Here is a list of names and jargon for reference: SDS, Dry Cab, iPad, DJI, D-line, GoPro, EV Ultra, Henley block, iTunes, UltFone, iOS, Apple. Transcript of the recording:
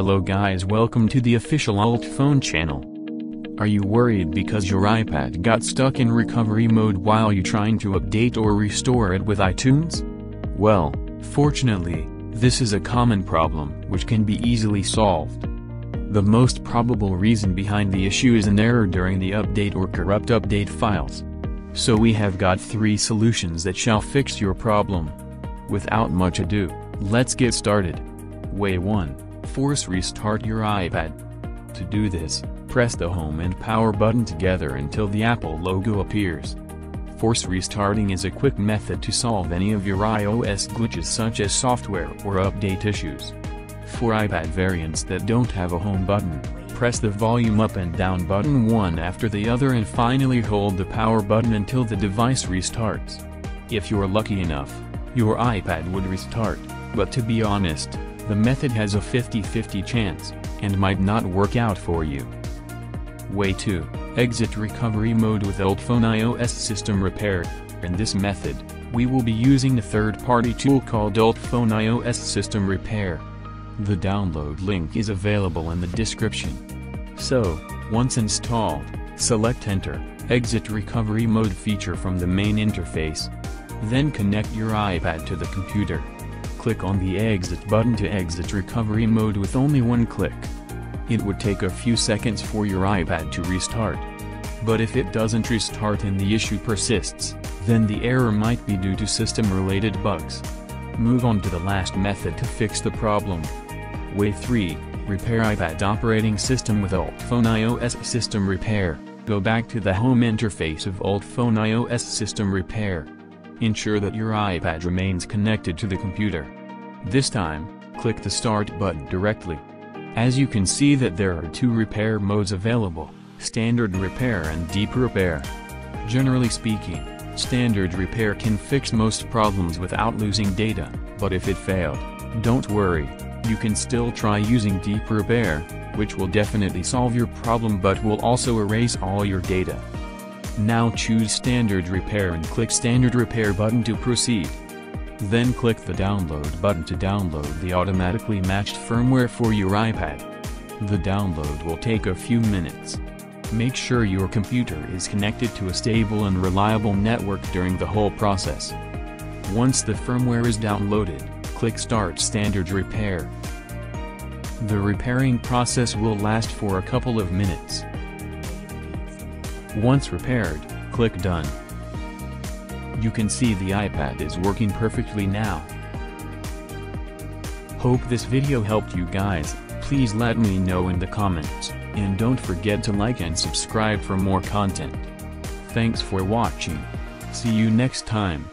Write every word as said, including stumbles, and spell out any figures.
Hello guys, welcome to the official UltFone channel. Are you worried because your iPad got stuck in recovery mode while you trying to update or restore it with iTunes? Well, fortunately, this is a common problem which can be easily solved. The most probable reason behind the issue is an error during the update or corrupt update files. So we have got three solutions that shall fix your problem. Without much ado, let's get started. Way one. Force restart your iPad. To do this, press the home and power button together until the Apple logo appears. Force restarting is a quick method to solve any of your iOS glitches such as software or update issues. For iPad variants that don't have a home button, press the volume up and down button one after the other and finally hold the power button until the device restarts. If you're lucky enough, your iPad would restart, but to be honest, the method has a fifty fifty chance, and might not work out for you. Way two. Exit recovery mode with UltFone iOS system repair. In this method, we will be using a third-party tool called UltFone iOS system repair. The download link is available in the description. So, once installed, select Enter, Exit recovery mode feature from the main interface. Then connect your iPad to the computer. Click on the exit button to exit recovery mode with only one click. It would take a few seconds for your iPad to restart. But if it doesn't restart and the issue persists, then the error might be due to system-related bugs. Move on to the last method to fix the problem. Way three. Repair iPad operating system with UltFone iOS system repair. Go back to the home interface of UltFone iOS system repair. Ensure that your iPad remains connected to the computer. This time, click the Start button directly. As you can see that there are two repair modes available, Standard Repair and Deep Repair. Generally speaking, Standard Repair can fix most problems without losing data, but if it failed, don't worry, you can still try using Deep Repair, which will definitely solve your problem but will also erase all your data. Now choose Standard Repair and click Standard Repair button to proceed. Then click the Download button to download the automatically matched firmware for your iPad. The download will take a few minutes. Make sure your computer is connected to a stable and reliable network during the whole process. Once the firmware is downloaded, click Start Standard Repair. The repairing process will last for a couple of minutes. Once repaired, click Done. You can see the iPad is working perfectly now. Hope this video helped you guys. Please let me know in the comments, and don't forget to like and subscribe for more content. Thanks for watching. See you next time.